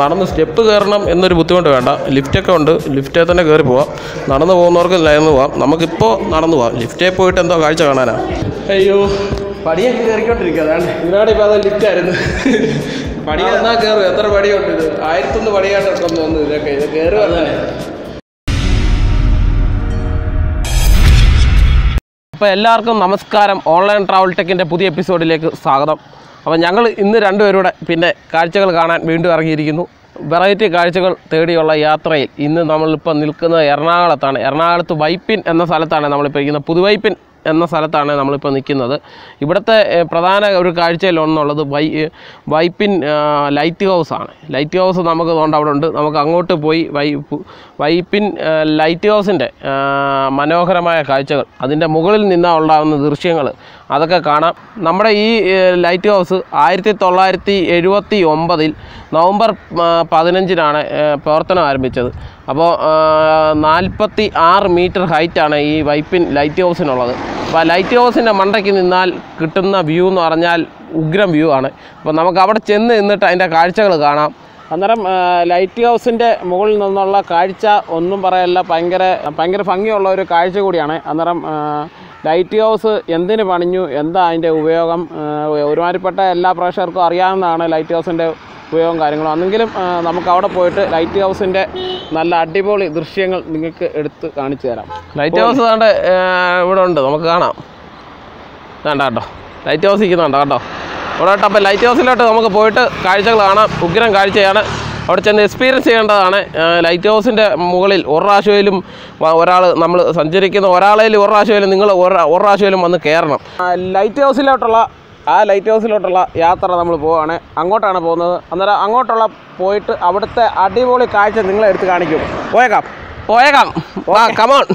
നടന്ന് സ്റ്റെപ്പ് കയറണം എന്നൊരു ബുദ്ധിമുട്ട് വേണ്ട. ലിഫ്റ്റൊക്കെ ഉണ്ട്, ലിഫ്റ്റേ തന്നെ കയറി പോവാം. നടന്നു പോകുന്നവർക്ക് ലൈന്ന് പോവാം. നമുക്കിപ്പോൾ നടന്നു പോവാം. ലിഫ്റ്റേ പോയിട്ട് എന്തോ കാഴ്ച കാണാനാണ്. അയ്യോ, പടിയൊക്കെ കയറിക്കൊണ്ടിരിക്കുക. അതാണ് ഇതിനാണ് ഇപ്പോൾ അത് ലിഫ്റ്റായിരുന്നു. പടി എന്നാൽ കയറും. എത്ര പടിയുണ്ട് ഇത്? 1001 പടിയായിട്ടൊക്കെ തോന്നുന്നു. ഇതൊക്കെ ഇത് കയറുമല്ലേ? അപ്പോൾ എല്ലാവർക്കും നമസ്കാരം. ഓൺലൈൻ ട്രാവൽ ടെക്കിൻ്റെ പുതിയ എപ്പിസോഡിലേക്ക് സ്വാഗതം. അപ്പോൾ ഞങ്ങൾ ഇന്ന് രണ്ടുപേരുടെ പിന്നെ കാഴ്ചകൾ കാണാൻ വീണ്ടും ഇറങ്ങിയിരിക്കുന്നു. വെറൈറ്റി കാഴ്ചകൾ തേടിയുള്ള യാത്രയിൽ ഇന്ന് നമ്മളിപ്പോൾ നിൽക്കുന്നത് എറണാകുളത്താണ്. എറണാകുളത്ത് വൈപ്പിൻ എന്ന സ്ഥലത്താണ് നമ്മളിപ്പോൾ ഇരിക്കുന്നത്. പുതുവൈപ്പിൻ എന്ന സ്ഥലത്താണ് നമ്മളിപ്പോൾ നിൽക്കുന്നത്. ഇവിടുത്തെ പ്രധാന ഒരു കാഴ്ചയിലൊന്നുള്ളത് വൈപ്പിൻ ലൈറ്റ് ഹൗസാണ്. ലൈറ്റ് ഹൗസ് നമുക്ക് തോണ്ട അവിടെ ഉണ്ട്. നമുക്ക് അങ്ങോട്ട് പോയി വൈപ്പിൻ ലൈറ്റ് ഹൗസിൻ്റെ മനോഹരമായ കാഴ്ചകൾ, അതിൻ്റെ മുകളിൽ നിന്നാണ് ഉണ്ടാകുന്ന ദൃശ്യങ്ങൾ, അതൊക്കെ കാണാം. നമ്മുടെ ഈ ലൈറ്റ് ഹൗസ് 1979 നവംബർ 15-നാണ് പ്രവർത്തനം ആരംഭിച്ചത്. അപ്പോൾ 46 മീറ്റർ ഹൈറ്റാണ് ഈ വൈപ്പിൻ ലൈറ്റ് ഹൗസിനുള്ളത്. അപ്പോൾ ലൈറ്റ് ഹൗസിൻ്റെ മണ്ടയ്ക്ക് നിന്നാൽ കിട്ടുന്ന വ്യൂ എന്ന് പറഞ്ഞാൽ ഉഗ്രം വ്യൂ ആണ്. അപ്പോൾ നമുക്ക് അവിടെ ചെന്ന് നിന്നിട്ട് അതിൻ്റെ കാഴ്ചകൾ കാണാം. അന്നേരം ലൈറ്റ് ഹൗസിൻ്റെ മുകളിൽ നിന്നുള്ള കാഴ്ച ഒന്നും പറയല്ല, ഭയങ്കര ഭയങ്കര ഭംഗിയുള്ള ഒരു കാഴ്ച കൂടിയാണ്. അന്നേരം ലൈറ്റ് ഹൗസ് എന്തിന് പണിഞ്ഞു, എന്താ അതിൻ്റെ ഉപയോഗം, ഒരുമാതിരിപ്പെട്ട എല്ലാ പ്രേക്ഷകർക്കും അറിയാവുന്നതാണ് ലൈറ്റ് ഹൗസിൻ്റെ ഉപയോഗം കാര്യങ്ങളും. അന്നെങ്കിലും നമുക്ക് അവിടെ പോയിട്ട് ലൈറ്റ് ഹൗസിൻ്റെ നല്ല അടിപൊളി ദൃശ്യങ്ങൾ നിങ്ങൾക്ക് എടുത്ത് കാണിച്ചു തരാം. ലൈറ്റ് ഹൗസ് കണ്ട ഇവിടെ ഉണ്ട്, നമുക്ക് കാണാം. വേണ്ട കേട്ടോ, ലൈറ്റ് ഹൗസ് ഇരിക്കുന്നുണ്ടോ കേട്ടോ അവിടെ കേട്ടോ. അപ്പോൾ ലൈറ്റ് ഹൗസിലോട്ട് നമുക്ക് പോയിട്ട് കാഴ്ചകൾ കാണാം. ഉഗ്രം കാഴ്ചയാണ്, അവിടെ ചെന്ന് എക്സ്പീരിയൻസ് ചെയ്യേണ്ടതാണ്. ലൈറ്റ് ഹൗസിൻ്റെ മുകളിൽ ഒരു പ്രാവശ്യയിലും ഒരാൾ നമ്മൾ സഞ്ചരിക്കുന്ന ഒരാളേലും ഒരു പ്രാവശ്യയിലും നിങ്ങൾ ഒരു പ്രാവശ്യയിലും വന്ന് കയറണം. ആ ലൈറ്റ് ഹൗസിലോട്ടുള്ള യാത്ര നമ്മൾ പോവുകയാണ്. അങ്ങോട്ടാണ് പോകുന്നത്. അന്നേരം അങ്ങോട്ടുള്ള പോയിട്ട് അവിടുത്തെ അടിപൊളി കാഴ്ച നിങ്ങളെ എടുത്ത് കാണിക്കും. പോയേക്കാം, കമോൺ.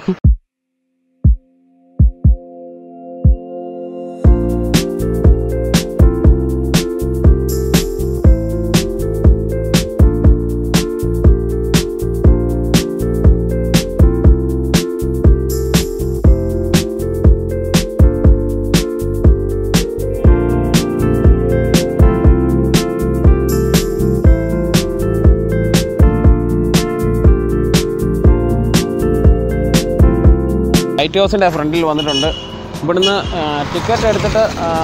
ലൈറ്റ് ഹൗസിൻ്റെ ഫ്രണ്ടിൽ വന്നിട്ടുണ്ട്. ഇവിടുന്ന് ടിക്കറ്റ് എടുത്തിട്ട്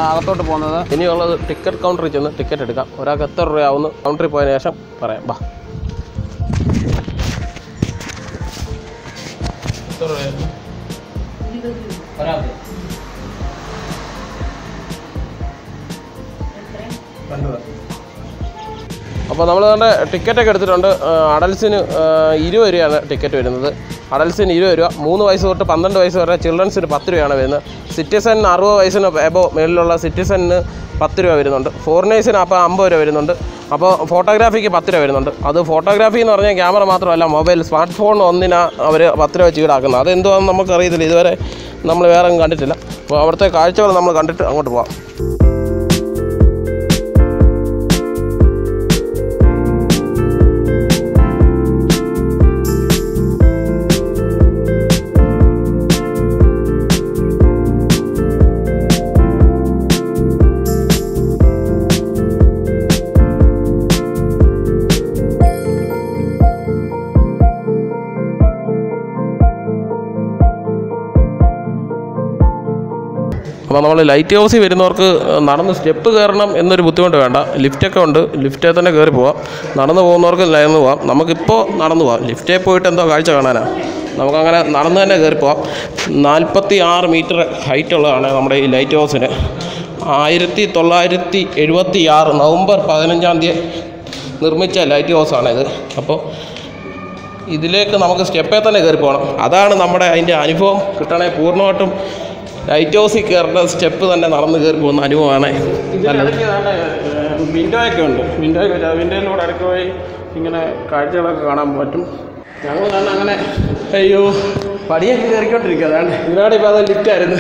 അകത്തോട്ട് പോകുന്നത്. ഇനിയുള്ളത് ടിക്കറ്റ് കൗണ്ടറിൽ ചെന്ന് ടിക്കറ്റ് എടുക്കാം. ഒരാൾക്ക് എത്ര രൂപയാവുന്നു കൗണ്ടറിൽ പോയതിന് ശേഷം പറയാം. വാ, അപ്പോൾ നമ്മൾ തന്നെ ടിക്കറ്റൊക്കെ എടുത്തിട്ടുണ്ട്. അഡൽസിന് 20 രൂപയാണ് ടിക്കറ്റ് വരുന്നത്. അഡൽസിന് 20 രൂപ. 3 വയസ്സ് തൊട്ട് 12 വയസ്സ് വരെ ചിൽഡ്രൻസിന് 10 രൂപയാണ് വരുന്നത്. സിറ്റിസന് 60 വയസ്സിന് എബോ മേളിലുള്ള സിറ്റിസന് 10 രൂപ വരുന്നുണ്ട്. ഫോറിനേഴ്സിന് അപ്പോൾ 50 രൂപ വരുന്നുണ്ട്. അപ്പോൾ ഫോട്ടോഗ്രാഫിക്ക് 10 രൂപ വരുന്നുണ്ട്. അത് ഫോട്ടോഗ്രാഫി എന്ന് പറഞ്ഞാൽ ക്യാമറ മാത്രമല്ല, മൊബൈൽ സ്മാർട്ട് ഫോൺ ഒന്നിനാണ് അവർ 10 രൂപ ചീടാക്കുന്നത്. അതെന്തുവാണെന്ന് നമുക്കറിയത്തില്ല, ഇതുവരെ നമ്മൾ വേറെ കണ്ടിട്ടില്ല. അപ്പോൾ അവിടുത്തെ കാഴ്ചകൾ നമ്മൾ കണ്ടിട്ട് അങ്ങോട്ട് പോകാം. അപ്പോൾ നമ്മൾ ലൈറ്റ് ഹൗസിൽ വരുന്നവർക്ക് നടന്ന് സ്റ്റെപ്പ് കയറണം എന്നൊരു ബുദ്ധിമുട്ട് വേണ്ട. ലിഫ്റ്റൊക്കെ ഉണ്ട്, ലിഫ്റ്റേ തന്നെ കയറി പോവാം. നടന്നു പോകുന്നവർക്ക് ലൈന്ന് പോവാം. നമുക്കിപ്പോൾ നടന്നു പോവാം. ലിഫ്റ്റേ പോയിട്ട് എന്തോ കാഴ്ച കാണാനാണ്. നമുക്കങ്ങനെ നടന്ന് തന്നെ കയറി പോവാം. 46 മീറ്റർ ഹൈറ്റുള്ളതാണ് നമ്മുടെ ഈ ലൈറ്റ് ഹൗസിന്. 1976 നവംബർ 15-ാം തീയതി നിർമ്മിച്ച ലൈറ്റ് ഹൗസാണിത്. അപ്പോൾ ഇതിലേക്ക് നമുക്ക് സ്റ്റെപ്പേ തന്നെ കയറി പോകണം. അതാണ് നമ്മുടെ അതിൻ്റെ അനുഭവം. കിട്ടണേ പൂർണ്ണമായിട്ടും ലൈറ്റ് ഹൗസിൽ കയറേണ്ട സ്റ്റെപ്പ് തന്നെ നടന്ന് കയറി പോകുന്ന അനുഭവമാണ്. വിൻഡോയൊക്കെ ഉണ്ട്, വിൻഡോയിലൂടെ അടുത്ത് പോയി ഇങ്ങനെ കാഴ്ചകളൊക്കെ കാണാൻ പറ്റും. ഞങ്ങൾ തന്നെ അങ്ങനെ അയ്യോ, പടിയൊക്കെ കയറിക്കൊണ്ടിരിക്കുക. അതാണ് ഇതിനാണ് ഇപ്പോൾ അത് ലിഫ്റ്റായിരുന്നു.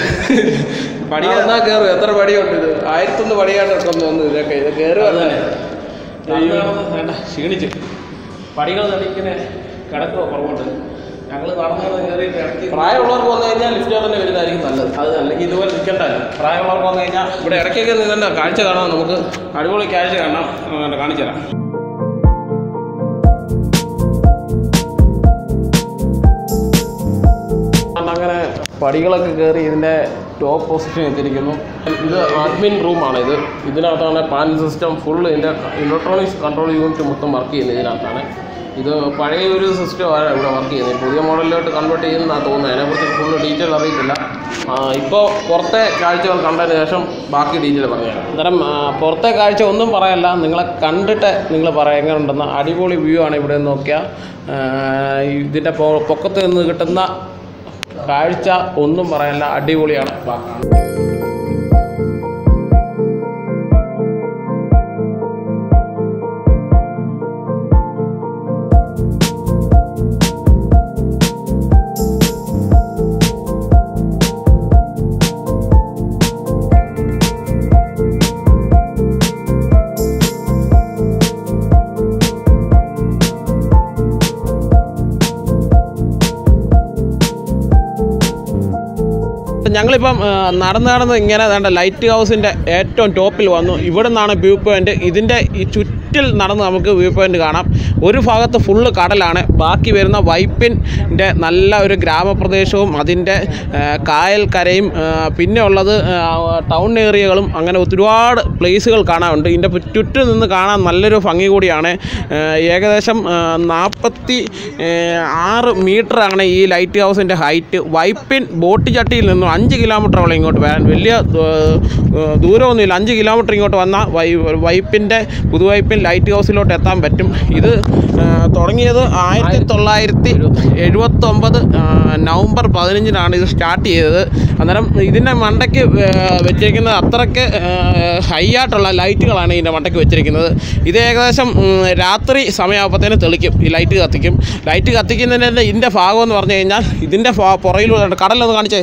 പടി എന്നാൽ കയറും. എത്ര പടിയുണ്ട് ഇത്? 1001 പടിയായിട്ടൊക്കെ തോന്നുന്നു. ഇതൊക്കെ ഇത് കയറുമല്ലേ? അയ്യോ വേണ്ട, ക്ഷീണിച്ച് പടികൾ തന്നെ കിടക്കുക പുറകോട്ട്. ഞങ്ങൾ നടന്നു കയറിയിട്ട് ഇടയ്ക്ക് പ്രായമുള്ളവർക്ക് വന്നു കഴിഞ്ഞാൽ ലിഫ്റ്റ് തന്നെ വരുന്നതായിരിക്കും നല്ലത്. അത് അല്ലെങ്കിൽ ഇതുപോലെ നിൽക്കേണ്ടത്. പ്രായമുള്ളവർക്ക് വന്നു കഴിഞ്ഞാൽ ഇവിടെ ഇടയ്ക്കൊക്കെ നിൽക്കേണ്ട. കാഴ്ച കാണാം, നമുക്ക് അടിപൊളി കാഴ്ച കാണാം, കാണിച്ചു തരാം. top position. This is the admin room. This is the panel system full electronics control unit. This is the system. The model convert in full detail. The lighthouse is on top. This is the 5 kilometer rolling out van. Villia Duro the 5 kilometer out vanna. Puthuvypin Puthuvypin lighthouse ilo tetham bettum. Idu thodangiya 1979 November 15 idu start cheyidathu. Annaram idinne mandakku vechirikkunna athrakke high aayittulla lightukalana idinne mandakku vechirikkunnathu. Idu ekadasham raatri samayavathane thelikkum. Ee light kathikkum. Light kathikkunnadinde inde bhagam ennu parnju kennal idinde porayilula kadal ennu kaaniche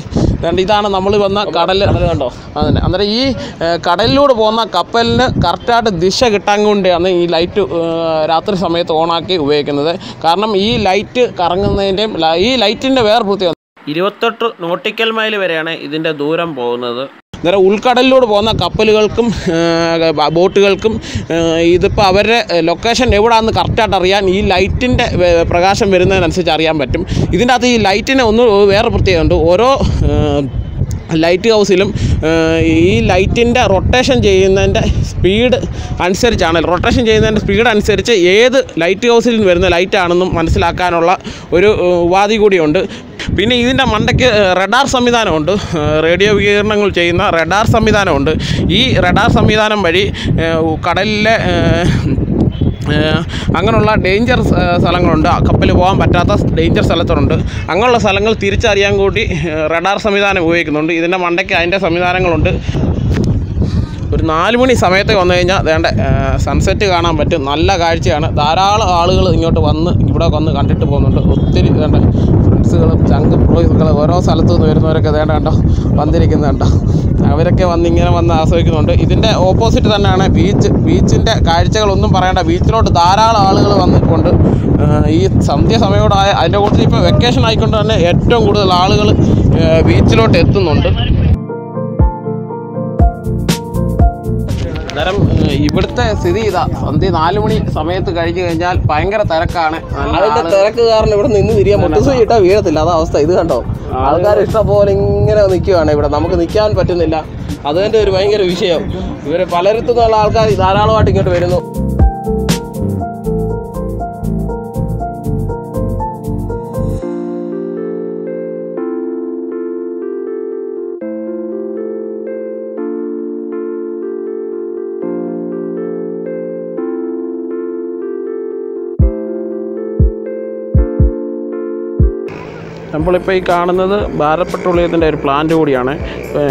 there are Ulkadalur, Bona, Kapalkum, Boatulkum, either power location ever on the Kartarian, he lightened Pragasham Verena and Sajariam Batum. Isn't that the lighten on where Puteando or lighthouse ilum lightin rotation speed answer channel rotation speed answer lighthouse il varuna light aanennum manasilakkaanulla oru vaadi koodi undu pinne idinte mandakku radar samvidhanam undu radio veeranangal cheyna radar samvidhanam undu ee radar samvidhanam vadi kadalile Anganola dangerous Salangunda, Kapil Wam, Batatas, danger Salatonda, Angola Salangal, Tircha Yangudi, Radar Samidan awake, then a Mandaka and Samidan. But Nalmuni Sameta on the sunset Gana, but Nala Gaichana, there are all in your one, you put on the country to Bono. Isn't the opposite than a beach in the Kaitchel on the Paranda beach road, Dara, all on the pond. Eat something, some of I don't see a vacation icon on a head to go to the Lalagal beach road. Iberta Sirida, something alumni, Samet Gaija, Panga Tarakana, and the Taraka are never in the area. Motosuita, we are the Lava outside the Hundo. Algar is supporting the Q and Namakan Patinilla. Other than the Wanga Visha, we are a Palerto Alga is Aralo to get very low. Temple Khan, Barra Petroleum and Air Plant Uriana,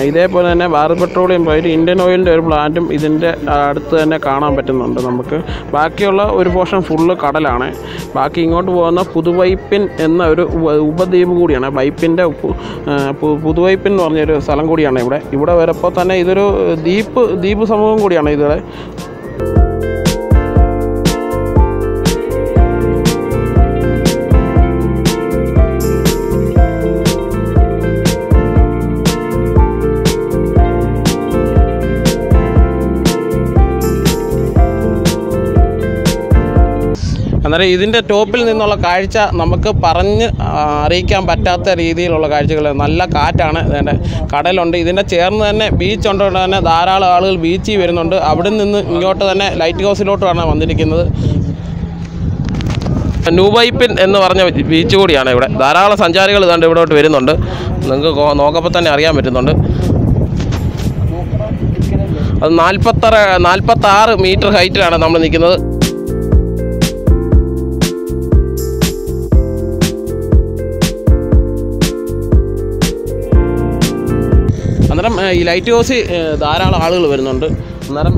Idepana, Barra Petroleum, Indian Oil Air Plant, isn't Arth and a Kana Baton on the Namaka. Bakiola, Urposan full of Catalana, backing out one of Puthuvypin and Uba de Guriana, by Pinda Puthuvypin on the Salanguriana. You would have a potana either deep, deep Samanguriana either. There അന്നേരം ഇതിൻ്റെ ടോപ്പിൽ നിന്നുള്ള കാഴ്ച നമുക്ക് പറഞ്ഞ് അറിയിക്കാൻ പറ്റാത്ത രീതിയിലുള്ള കാഴ്ചകൾ. നല്ല കാറ്റാണ്, ഇതിൻ്റെ കടലുണ്ട്, ഇതിൻ്റെ ചേർന്ന് തന്നെ ബീച്ചുണ്ട്, തന്നെ ധാരാളം ആളുകൾ ബീച്ചിൽ വരുന്നുണ്ട്. അവിടെ നിന്ന് ഇങ്ങോട്ട് തന്നെ ലൈറ്റ് ഹൗസിലോട്ടുമാണ് വന്നിരിക്കുന്നത്. ന്യൂവൈപ്പിൻ എന്ന് പറഞ്ഞ ബീച്ച് കൂടിയാണ് ഇവിടെ. ധാരാളം സഞ്ചാരികൾ ഇതാണ്ട് ഇവിടോട്ട് വരുന്നുണ്ട്, നിങ്ങൾക്ക് നോക്കുമ്പോൾ തന്നെ അറിയാൻ പറ്റുന്നുണ്ട്. അത് 46 മീറ്റർ ഹൈറ്റിലാണ് നമ്മൾ നിൽക്കുന്നത്. അന്നേരം ഈ ലൈറ്റ് ഹൗസിൽ ധാരാളം ആളുകൾ വരുന്നുണ്ട്. അന്നേരം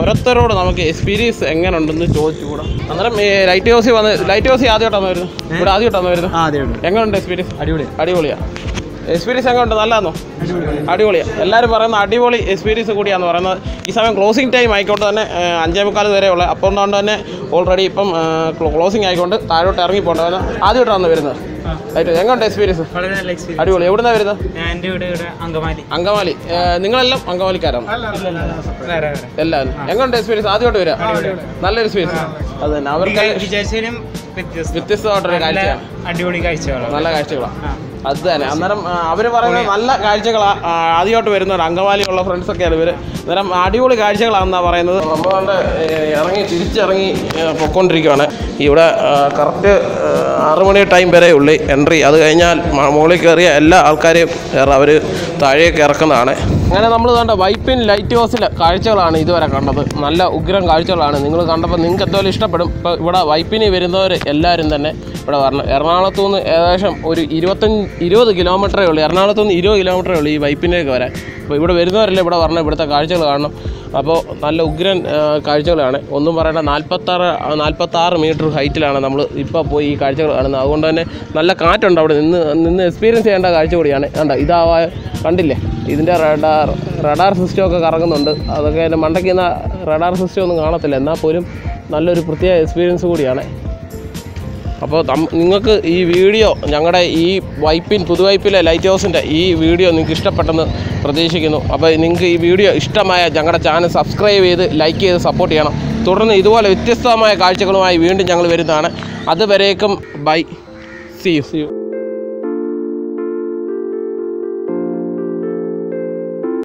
ഓരോരുത്തരോട് നമുക്ക് എക്സ്പീരിയൻസ് എങ്ങനെ ഉണ്ടെന്ന് ചോദിച്ചുകൂടാം. അന്നേരം ലൈറ്റ് ഹൗസിൽ വന്ന് ലൈറ്റ് ഹൗസിൽ ആദ്യമായിട്ടാണ് വരുന്നത്, ഇവിടെ ആദ്യമായിട്ടാണ് വരുന്നത്. എങ്ങനെയുണ്ട് എക്സ്പീരിയൻസ്? അടിപൊളിയാണ്. എക്സ്പീരിയൻസ് എങ്ങനെയുണ്ട്? നല്ലതാണോ? അടിപൊളിയാണ്. എല്ലാവരും പറയുന്ന അടിപൊളി എക്സ്പീരിയൻസ് കൂടിയാണെന്ന് പറയുന്നത്. ഈ സമയം ക്ലോസിംഗ് ടൈം ആയിക്കോട്ടെ തന്നെ 5:15 വരെയുള്ള, അപ്പോൾ അതുകൊണ്ട് തന്നെ ഓൾറെഡി ഇപ്പം ക്ലോസിംഗ് ആയിക്കൊണ്ട് താഴോട്ട് ഇറങ്ങി പോകേണ്ടത്. ആദ്യമായിട്ടാണ് വരുന്നത്. എങ്ങനെയുണ്ട് എക്സ്പീരിയൻസ്? അടിപൊളി. എവിടുന്നാണ് വരുന്നത്? അങ്കമാലി. നിങ്ങളെല്ലാം അങ്കമാലിക്കാരാണ് എല്ലാവരും. എങ്ങനെയുണ്ട് എക്സ്പീരിയൻസ്? ആദ്യമായിട്ട് വരാം, നല്ലൊരു എക്സ്പീരിയൻസ്. അത് തന്നെ, അവർക്ക് വ്യത്യസ്തമായിട്ടൊരു കാഴ്ചയാണ്, അടിപൊളി കാഴ്ചകളാണ്, നല്ല കാഴ്ചകളാണ്. അത് തന്നെ. അന്നേരം അവർ പറയുന്നത് നല്ല കാഴ്ചകളാണ്. ആദ്യമായിട്ട് വരുന്നവർ അങ്കമാലിയുള്ള ഫ്രണ്ട്സൊക്കെയാണ് ഇവർ. അന്നേരം അടിപൊളി കാഴ്ചകളാണെന്നാണ് പറയുന്നത്. നമ്മളെ തിരിച്ചിറങ്ങി പൊയ്ക്കൊണ്ടിരിക്കുകയാണ്. ഇവിടെ കറക്റ്റ് 6 മണി ടൈം വരെ ഉള്ളി എൻട്രി. അത് കഴിഞ്ഞാൽ മുകളിൽ കയറിയ എല്ലാ ആൾക്കാരെയും അവർ താഴേക്ക് ഇറക്കുന്നതാണ്. അങ്ങനെ നമ്മൾ കണ്ട വൈപ്പിൻ ലൈറ്റ് ഹൗസിലെ കാഴ്ചകളാണ് ഇതുവരെ കണ്ടത്. നല്ല ഉഗ്രം കാഴ്ചകളാണ്. നിങ്ങൾ കണ്ടപ്പോൾ നിങ്ങൾക്ക് എന്തോലും ഇഷ്ടപ്പെടും. ഇപ്പോൾ ഇവിടെ വൈപ്പിന് വരുന്നവർ എല്ലാവരും തന്നെ ഇവിടെ വരണം. എറണാകുളത്തു നിന്ന് ഏകദേശം ഒരു 20 കിലോമീറ്ററേ ഉള്ളൂ, എറണാകുളത്തു നിന്ന് 20 കിലോമീറ്ററേ ഉള്ളൂ ഈ വൈപ്പിനേക്ക് വരാൻ. അപ്പോൾ ഇവിടെ വരുന്നവരല്ലേ ഇവിടെ വരണം, ഇവിടുത്തെ കാഴ്ചകൾ കാണണം. അപ്പോൾ നല്ല ഉഗ്രൻ കാഴ്ചകളാണ്, ഒന്നും പറയേണ്ട. 46 മീറ്റർ ഹൈറ്റിലാണ് നമ്മൾ ഇപ്പോൾ പോയി ഈ കാഴ്ചകൾ കാണുന്നത്. അതുകൊണ്ട് തന്നെ നല്ല കാറ്റുണ്ട്. അവിടെ നിന്ന് എക്സ്പീരിയൻസ് ചെയ്യേണ്ട കാഴ്ച കൂടിയാണ്. കണ്ട ഇതാവാ, കണ്ടില്ലേ, ഇതിൻ്റെ റഡാർ സിസ്റ്റമൊക്കെ കറങ്ങുന്നുണ്ട്. അതൊക്കെ മണ്ടയ്ക്ക് റഡാർ സിസ്റ്റം ഒന്നും കാണത്തില്ല, എന്നാൽ പോലും നല്ലൊരു പ്രത്യേക എക്സ്പീരിയൻസ് കൂടിയാണ്. അപ്പോൾ നിങ്ങൾക്ക് ഈ വീഡിയോ, ഞങ്ങളുടെ ഈ പുതുവൈപ്പിലെ ലൈറ്റ് ഹൗസിൻ്റെ ഈ വീഡിയോ നിങ്ങൾക്ക് ഇഷ്ടപ്പെട്ടെന്ന് പ്രതീക്ഷിക്കുന്നു. അപ്പോൾ നിങ്ങൾക്ക് ഈ വീഡിയോ ഇഷ്ടമായ ഞങ്ങളുടെ ചാനൽ സബ്സ്ക്രൈബ് ചെയ്ത് ലൈക്ക് ചെയ്ത് സപ്പോർട്ട് ചെയ്യണം. തുടർന്ന് ഇതുപോലെ വ്യത്യസ്തമായ കാഴ്ചകളുമായി വീണ്ടും ഞങ്ങൾ വരുന്നതാണ്. അതുവരേക്കും ബൈ, സി യു.